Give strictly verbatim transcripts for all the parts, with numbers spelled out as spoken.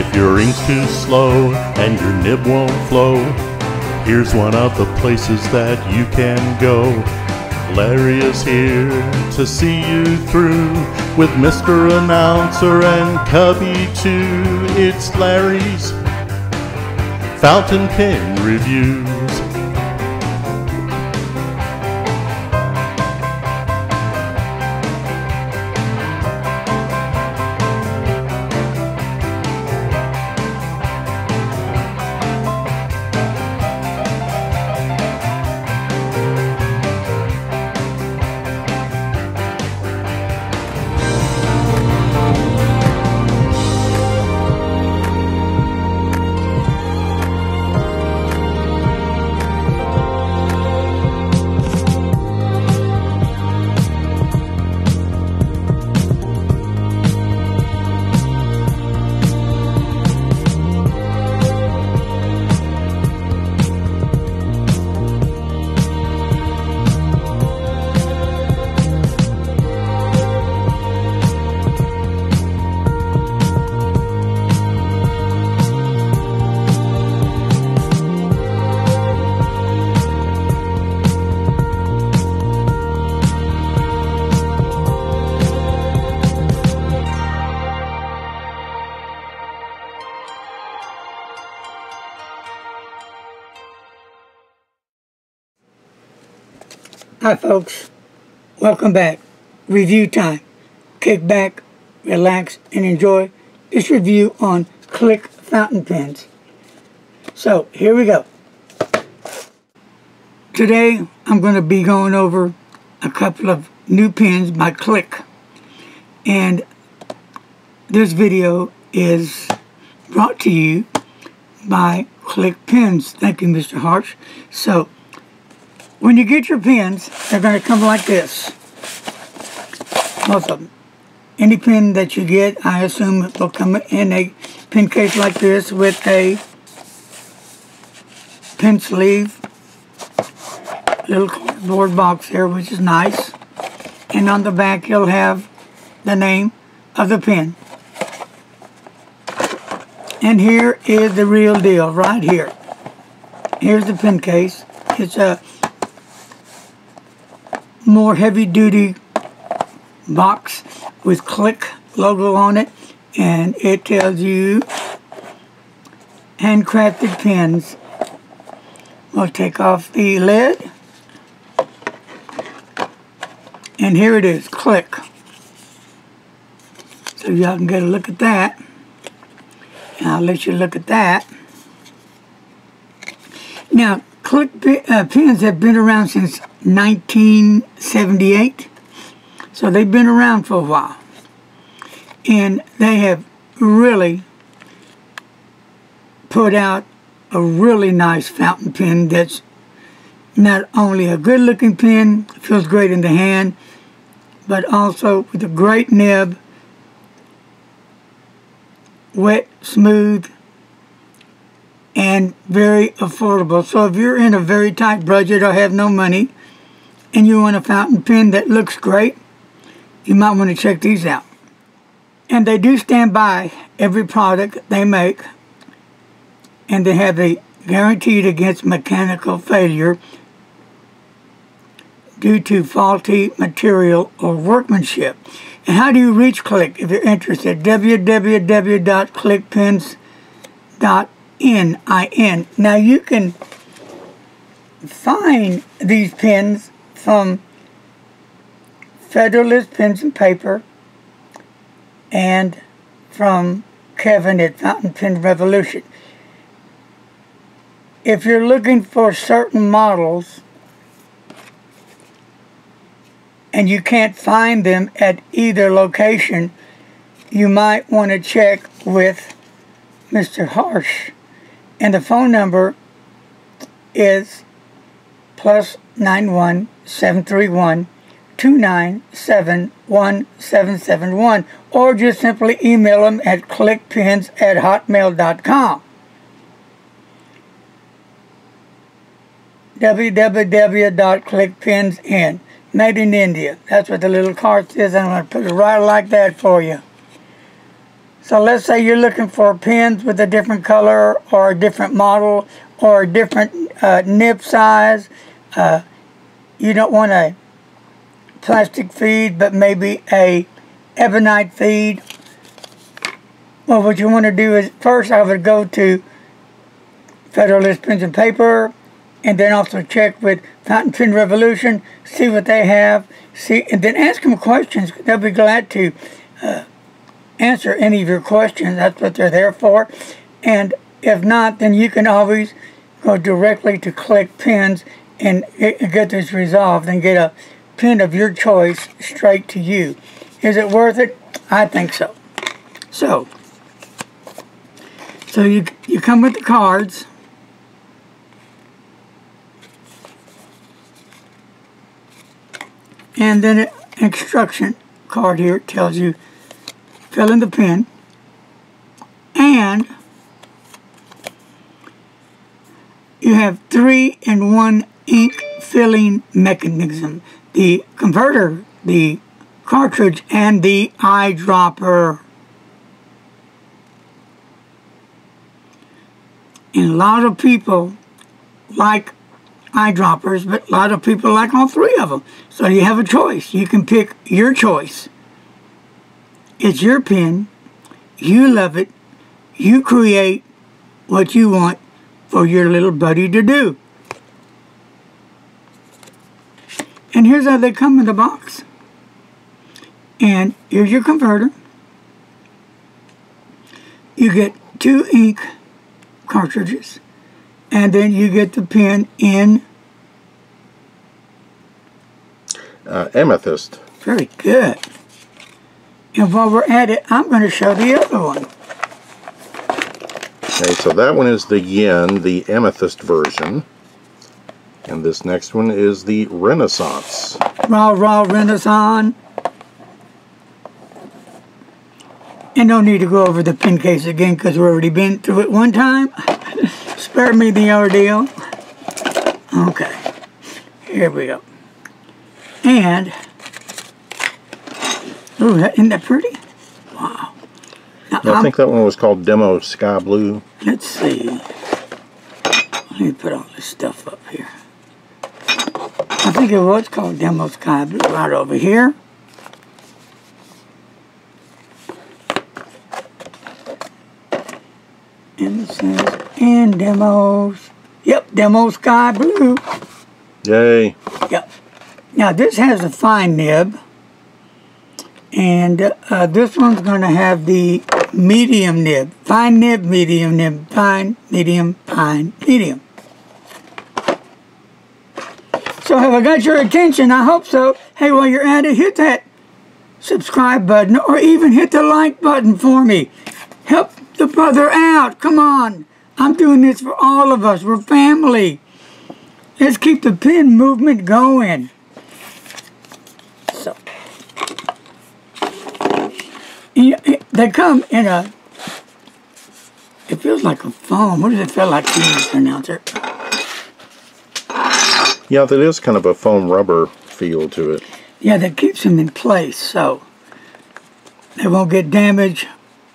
If your ink's too slow and your nib won't flow, here's one of the places that you can go. Larry is here to see you through with Mister Announcer and Cubby too. It's Larry's Fountain Pen Reviews. Hi folks, welcome back. Review time. Kick back, relax, and enjoy this review on Click fountain pens. So here we go. Today I'm going to be going over a couple of new pens by Click, and this video is brought to you by Click Pens. Thank you, Mister Harsh. So when you get your pens, they're going to come like this. Most of them. Any pen that you get, I assume it will come in a pen case like this with a pen sleeve, little cardboard box here, which is nice. And on the back, you'll have the name of the pen. And here is the real deal, right here. Here's the pen case. It's a more heavy-duty box with Click logo on it, and it tells you handcrafted pens. We'll take off the lid, and here it is, Click. So y'all can get a look at that, and I'll let you look at that. Now, Click pen, uh, pens have been around since nineteen seventy-eight, so they've been around for a while, and they have really put out a really nice fountain pen that's not only a good looking pen, feels great in the hand, but also with a great nib, wet, smooth, and very affordable. So if you're in a very tight budget or have no money and you want a fountain pen that looks great, you might want to check these out. And they do stand by every product they make, and they have a guaranteed against mechanical failure due to faulty material or workmanship. And how do you reach Click if you're interested? w w w dot click pens dot com N I N. Now you can find these pens from Federalist Pens and Paper and from Kevin at Fountain Pen Revolution. If you're looking for certain models and you can't find them at either location, you might want to check with Mister Harsh. And the phone number is plus nine one seven three one two nine seven one seven seven one, or just simply email them at click pens at hotmail dot com. w w w dot click pens dot in. Made in India. That's what the little card says. I'm going to put it right like that for you. So let's say you're looking for pens with a different color or a different model or a different uh, nib size. Uh, you don't want a plastic feed, but maybe a ebonite feed. Well, what you want to do is, first I would go to Federalist Pens and Paper, and then also check with Fountain Pen Revolution, see what they have, see, and then ask them questions. They'll be glad to uh, answer any of your questions. That's what they're there for. And if not, then you can always go directly to Click Pens and get this resolved and get a pen of your choice straight to you. Is it worth it? I think so. So, so you, you come with the cards. And then an instruction card here tells you fill in the pen, and you have three in one ink filling mechanism: the converter, the cartridge, and the eyedropper. And a lot of people like eyedroppers, but a lot of people like all three of them. So you have a choice. You can pick your choice. It's your pen. You love it. You create what you want for your little buddy to do. And here's how they come in the box. And here's your converter. You get two ink cartridges. And then you get the pen in uh, amethyst. Very good. And while we're at it, I'm going to show the other one. Okay, so that one is the yin, the amethyst version. And this next one is the Renaissance. Raw, raw Renaissance. And no need to go over the pen case again because we've already been through it one time. Spare me the ordeal. Okay, here we go. And, oh, isn't that pretty? Wow. Now, I think that one was called Demo Sky Blue. Let's see. Let me put all this stuff up here. I think it was called Demo Sky Blue right over here. And it says, and demos. Yep, Demo Sky Blue. Yay. Yep. Now this has a fine nib. And uh, this one's going to have the medium nib. Fine nib, medium nib, fine, medium, fine, medium. So have I got your attention? I hope so. Hey, while you're at it, hit that subscribe button or even hit the like button for me. Help the brother out. Come on. I'm doing this for all of us. We're family. Let's keep the pen movement going. So, they come in a, it feels like a foam. What does it feel like to you, announcer? Yeah, there is kind of a foam rubber feel to it. Yeah, that keeps them in place so they won't get damaged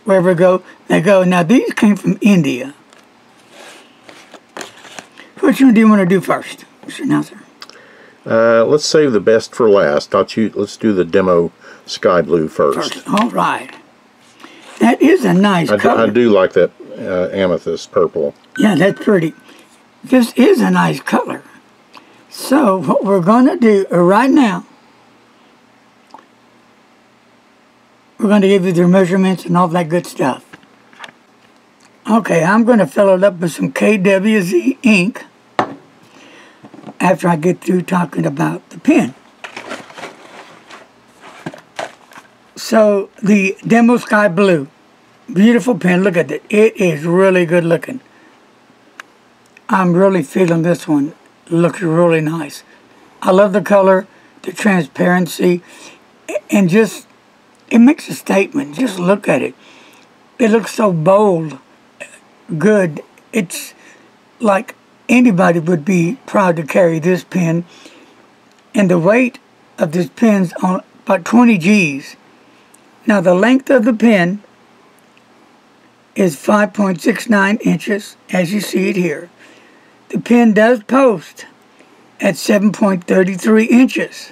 wherever they go. They go. Now, these came from India. Which one do you want to do first, Mister Announcer? Uh, let's save the best for last. Don't you, let's do the Demo Sky Blue first. first. All right. That is a nice I color. Do, I do like that uh, amethyst purple. Yeah, that's pretty. This is a nice color. So what we're going to do right now, we're going to give you their measurements and all that good stuff. Okay, I'm going to fill it up with some K W Z ink. After I get through talking about the pen. So, the Demo Sky Blue. Beautiful pen. Look at it. It is really good looking. I'm really feeling this one. Looks really nice. I love the color, the transparency, and just, it makes a statement. Just look at it. It looks so bold, good. It's like anybody would be proud to carry this pen, and the weight of this pen's on about twenty G's. Now the length of the pen is five point six nine inches, as you see it here. The pen does post at seven point three three inches.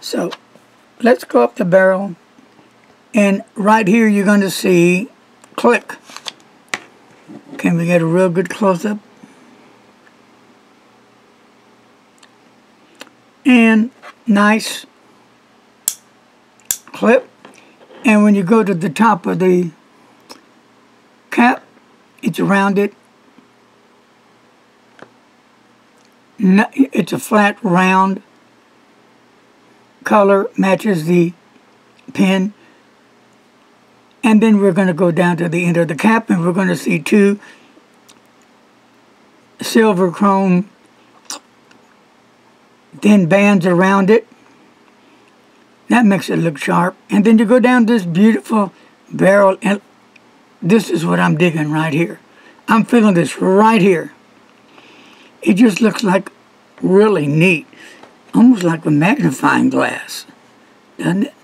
So let's go up the barrel, and right here you're going to see Click. Can we get a real good close-up? And nice clip. And when you go to the top of the cap, it's rounded. No, it's a flat round. Color matches the pen. And then we're going to go down to the end of the cap, and we're going to see two silver chrome thin bands around it. That makes it look sharp. And then you go down this beautiful barrel, and this is what I'm digging right here. I'm feeling this right here. It just looks like really neat. Almost like a magnifying glass, doesn't it?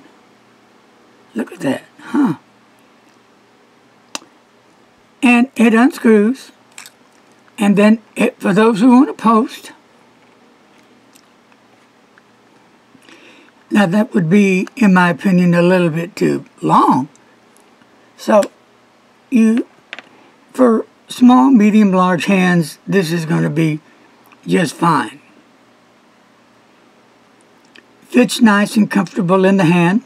Look at that, huh? And it unscrews, and then it, for those who want to post, now that would be, in my opinion, a little bit too long. So, you, for small, medium, large hands, this is going to be just fine. Fits nice and comfortable in the hand.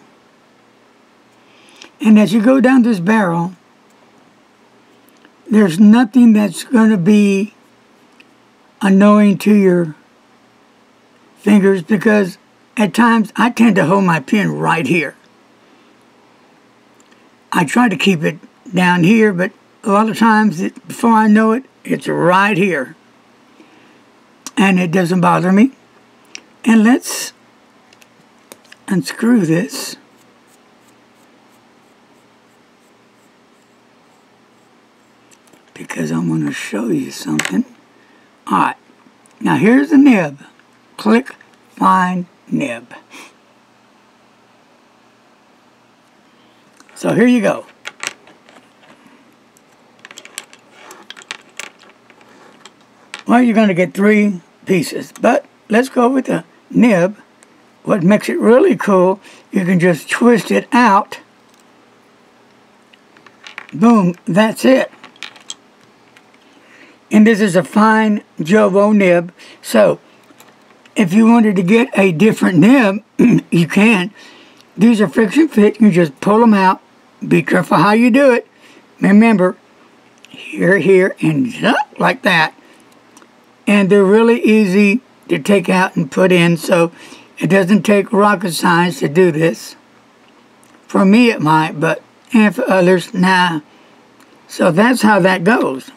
And as you go down this barrel, there's nothing that's going to be annoying to your fingers, because at times I tend to hold my pen right here. I try to keep it down here, but a lot of times it, before I know it, it's right here. And it doesn't bother me. And let's unscrew this. Because I'm going to show you something. Alright, now here's the nib. Click, find nib. So here you go. Well, you're going to get three pieces, but let's go with the nib. What makes it really cool, you can just twist it out. Boom, that's it. And this is a fine Jowo nib. So if you wanted to get a different nib, you can. These are friction fit. You just pull them out. Be careful how you do it. Remember, here, here, and like that. And they're really easy to take out and put in. So it doesn't take rocket science to do this. For me it might, but and for others, nah. So that's how that goes.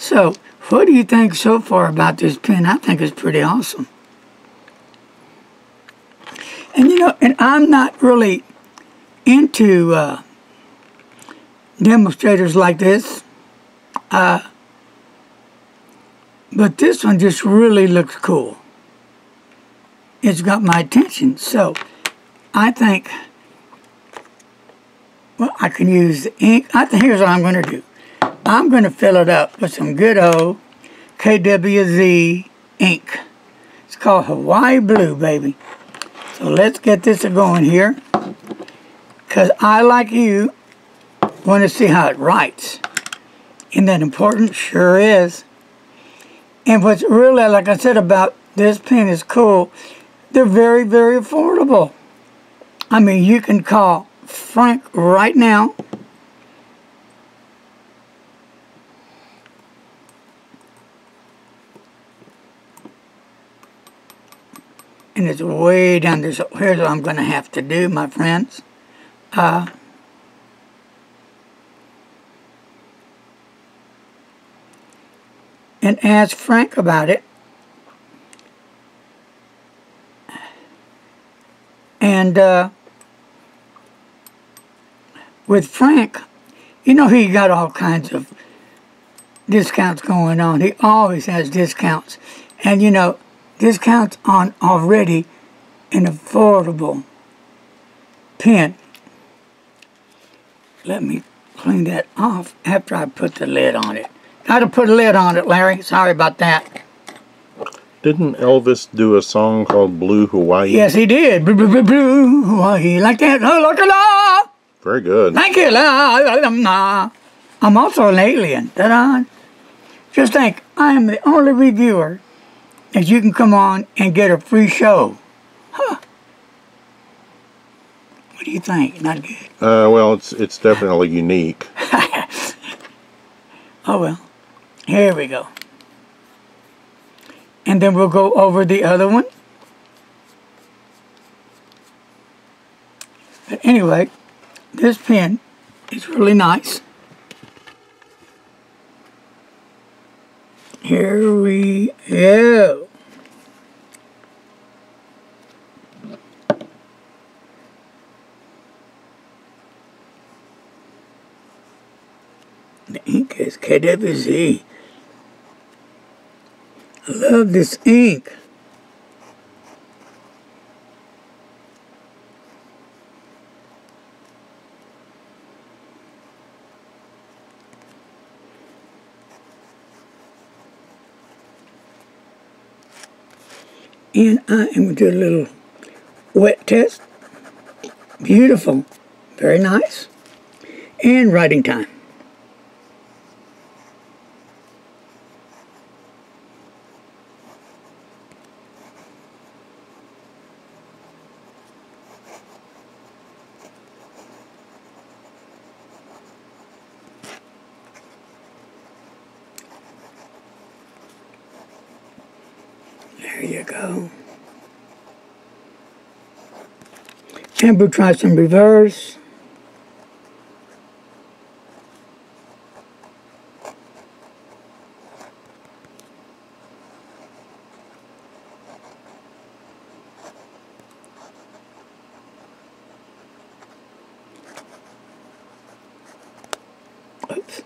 So, what do you think so far about this pen? I think it's pretty awesome. And you know, and I'm not really into uh, demonstrators like this. Uh, but this one just really looks cool. It's got my attention. So, I think, well, I can use the ink. I think here's what I'm going to do. I'm going to fill it up with some good old K W Z ink. It's called Hawaii Blue, baby. So let's get this going here. Because I, like you, want to see how it writes. Isn't that important? Sure is. And what's really, like I said, about this pen is cool. They're very, very affordable. I mean, you can call Frank right now. And it's way down there, so here's what I'm going to have to do, my friends. Uh, and ask Frank about it. And uh, with Frank, you know he got all kinds of discounts going on. He always has discounts. And you know, discounts on already an affordable pen. Let me clean that off after I put the lid on it. Gotta put a lid on it, Larry. Sorry about that. Didn't Elvis do a song called Blue Hawaii? Yes, he did. Blue, blue, blue, blue Hawaii. Like that. Oh, look at that. Very good. Thank you. I'm also an alien. Ta-da. Just think, I am the only reviewer that you can come on and get a free show. Huh. What do you think? Not good. Uh, well, it's it's definitely unique. Oh well, here we go. And then we'll go over the other one. But anyway, this pen is really nice. Here we go. The ink is K W Z. I love this ink. And I am going to do a little wet test. Beautiful. Very nice. And writing time. There you go. And we'll try some reverse. Oops.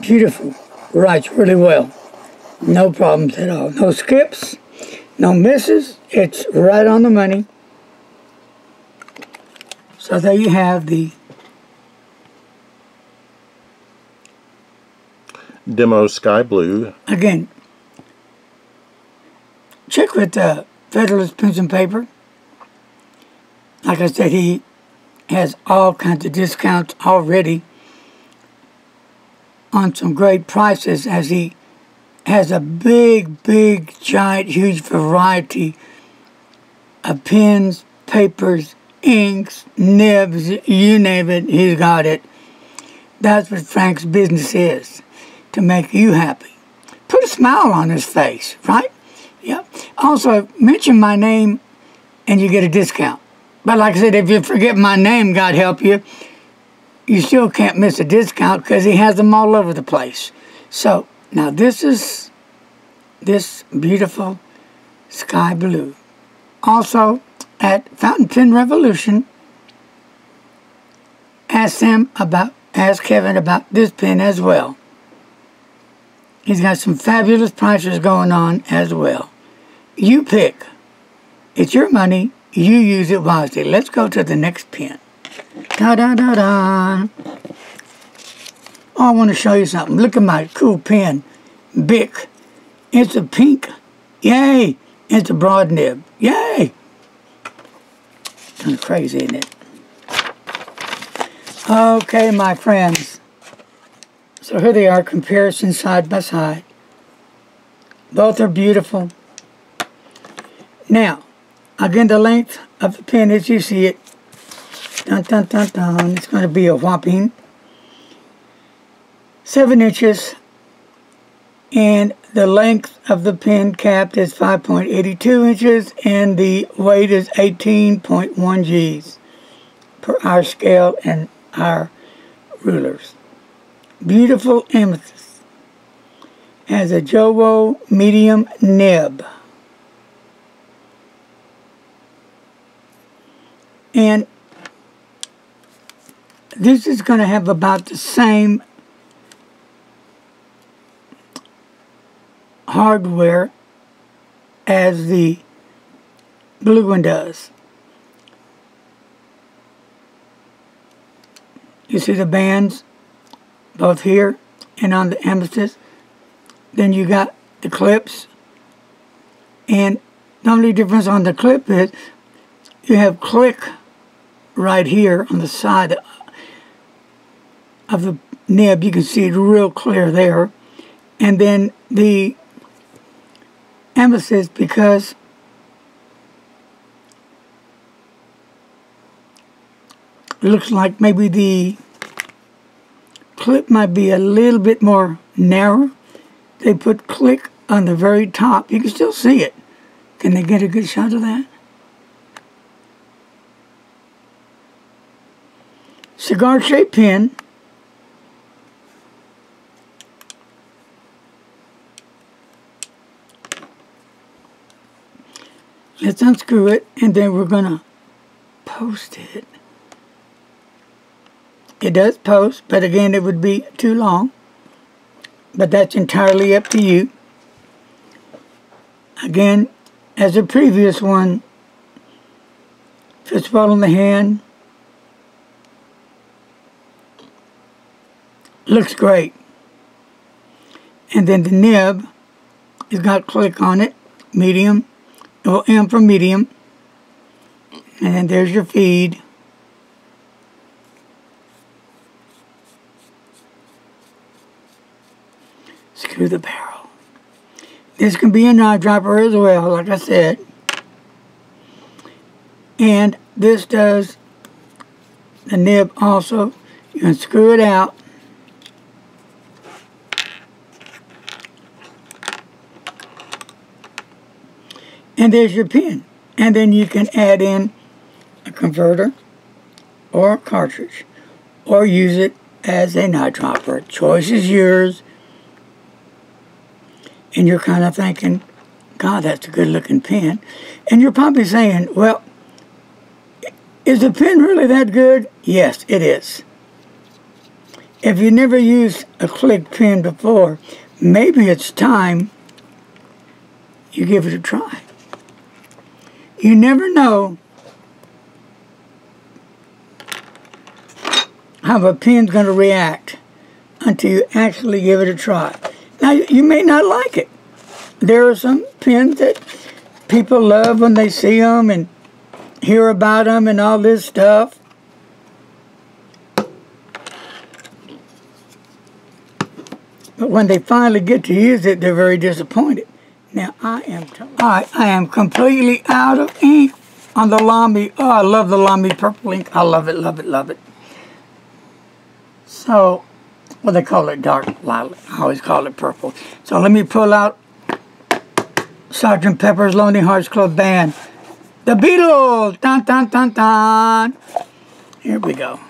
Beautiful. Writes really well. No problems at all. No skips, no misses. It's right on the money. So there you have the Demo Sky Blue. Again, check with uh, Federalist Pens and Paper. Like I said, he has all kinds of discounts already on some great prices, as he has a big, big, giant, huge variety of pens, papers, inks, nibs, you name it, he's got it. That's what Frank's business is, to make you happy. Put a smile on his face, right? Yep. Also, mention my name and you get a discount. But like I said, if you forget my name, God help you, you still can't miss a discount because he has them all over the place. So, now this is this beautiful sky blue. Also, at Fountain Pen Revolution, ask him about, ask Kevin about this pen as well. He's got some fabulous prices going on as well. You pick. It's your money. You use it wisely. Let's go to the next pen. Da-da-da-da. Oh, I want to show you something. Look at my cool pen, Bic. It's a pink. Yay. It's a broad nib. Yay. Kind of crazy, isn't it? Okay, my friends. So here they are, comparison side by side. Both are beautiful. Now, again, the length of the pen as you see it, dun, dun, dun, dun, it's going to be a whopping seven inches, and the length of the pen cap is five point eight two inches, and the weight is eighteen point one grams per our scale and our rulers. Beautiful amethyst. Has a Jowo medium nib. And this is going to have about the same hardware as the blue one does. You see the bands both here and on the amethyst. Then you got the clips, and the only difference on the clip is you have Click right here on the side of the nib. You can see it real clear there. And then the amethyst, because it looks like maybe the clip might be a little bit more narrow, they put Click on the very top. You can still see it. Can they get a good shot of that? Cigar shaped pen. Let's unscrew it, and then we're going to post it. It does post, but again, it would be too long. But that's entirely up to you. Again, as the previous one, fistball in the hand. Looks great. And then the nib has got Click on it, medium. Well, M for medium, and then there's your feed. Screw the barrel. This can be an eyedropper as well, like I said. And this does the nib also. You can screw it out. And there's your pen. And then you can add in a converter or a cartridge, or use it as an eyedropper. Choice is yours. And you're kind of thinking, God, that's a good looking pen. And you're probably saying, well, is the pen really that good? Yes, it is. If you never used a Click pen before, maybe it's time you give it a try. You never know how a pen's going to react until you actually give it a try. Now, you may not like it. There are some pens that people love when they see them and hear about them and all this stuff. But when they finally get to use it, they're very disappointed. Now, I am Alright, I am completely out of ink on the Lamy. Oh, I love the Lamy purple ink. I love it, love it, love it. So, well, they call it dark lilac. I always call it purple. So, let me pull out Sergeant Pepper's Lonely Hearts Club Band. The Beatles! Dun, dun, dun, dun. Here we go.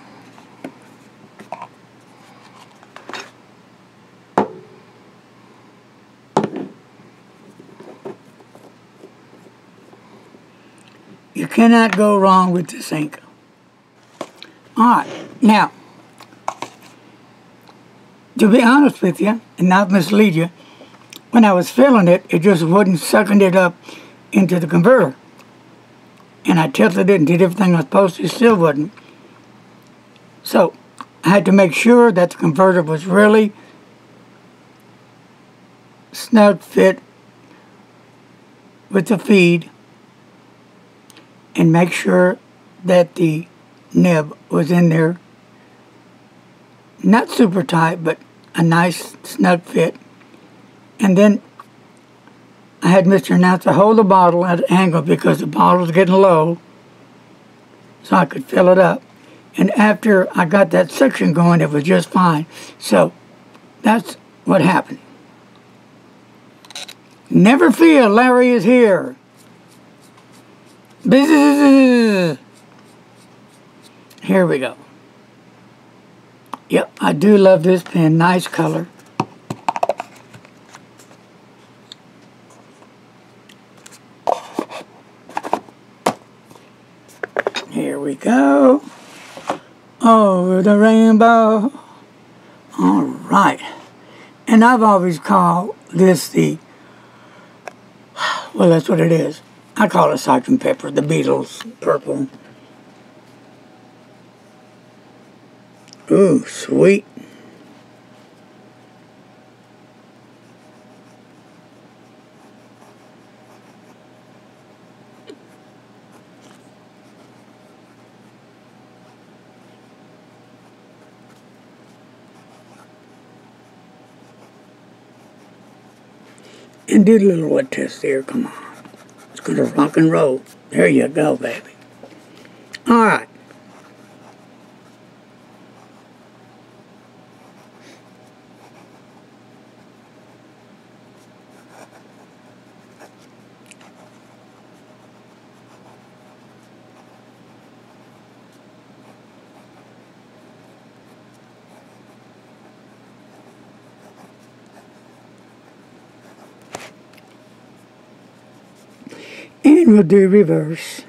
You cannot go wrong with this ink. Alright, now, to be honest with you, and not mislead you, when I was filling it, it just wouldn't sucking it up into the converter. And I tilted it and did everything I was supposed to, it still wouldn't. So, I had to make sure that the converter was really snug fit with the feed, and make sure that the nib was in there. Not super tight, but a nice snug fit. And then I I had Mister Nat to hold the bottle at an angle because the bottle was getting low so I could fill it up. And after I got that suction going, it was just fine. So that's what happened. Never fear, Larry is here. Business. Here we go. Yep, I do love this pen. Nice color. Here we go. Over the rainbow. All right. And I've always called this the, well, that's what it is. I call it Sergeant Pepper, the Beatles, purple. Ooh, sweet. And do a little wet test there, come on. It's gonna rock and roll. There you go, baby. All right. And we'll do reverse.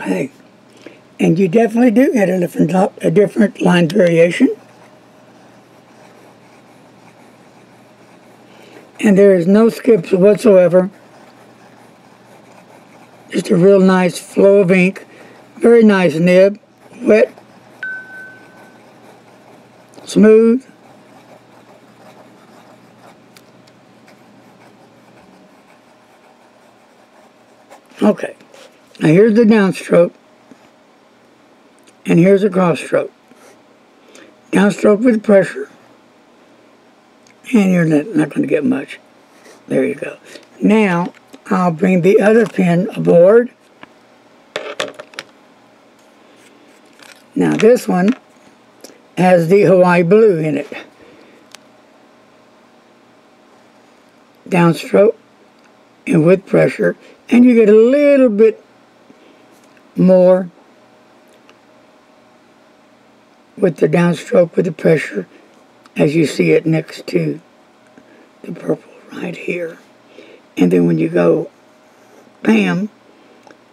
Hey. And you definitely do get a different, a different line variation. And there is no skips whatsoever. Just a real nice flow of ink. Very nice nib. Wet. Smooth. Okay. Now here's the downstroke. And here's a cross stroke. Downstroke with pressure. And you're not, not going to get much. There you go. Now, I'll bring the other pen aboard. Now this one has the Hawaii Blue in it. Downstroke and with pressure. And you get a little bit more with the downstroke with the pressure as you see it next to the purple right here. And then when you go bam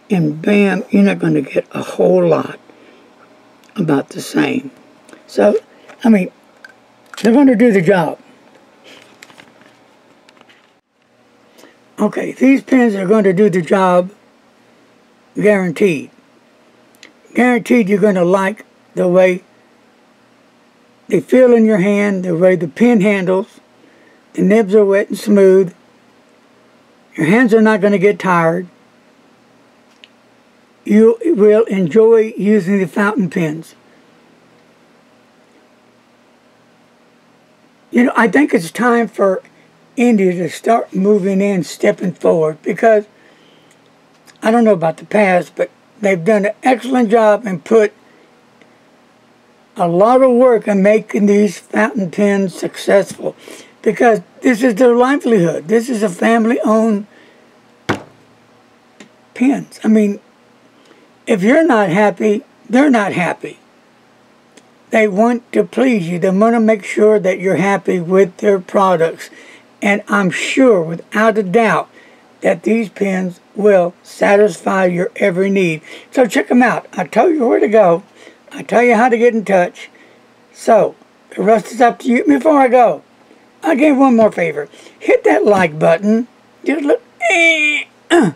and bam, you're not going to get a whole lot, about the same. So I mean, they're going to do the job. Okay, these pens are going to do the job, guaranteed. Guaranteed you're going to like the way they feel in your hand, the way the pen handles, the nibs are wet and smooth, your hands are not going to get tired. You will enjoy using the fountain pens. You know, I think it's time for India to start moving in, stepping forward, because I don't know about the past, but they've done an excellent job and put a lot of work in making these fountain pens successful, because this is their livelihood. This is a family-owned pens. I mean, if you're not happy, they're not happy. They want to please you. They want to make sure that you're happy with their products. And I'm sure, without a doubt, that these pens will satisfy your every need. So check them out. I told you where to go. I tell you how to get in touch. So, the rest is up to you. Before I go, I gave one more favor. Hit that like button. Just look. And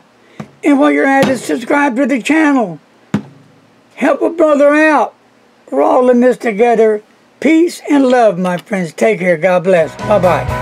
while you're at it, subscribe to the channel. Help a brother out. We're all in this together. Peace and love, my friends. Take care. God bless. Bye-bye.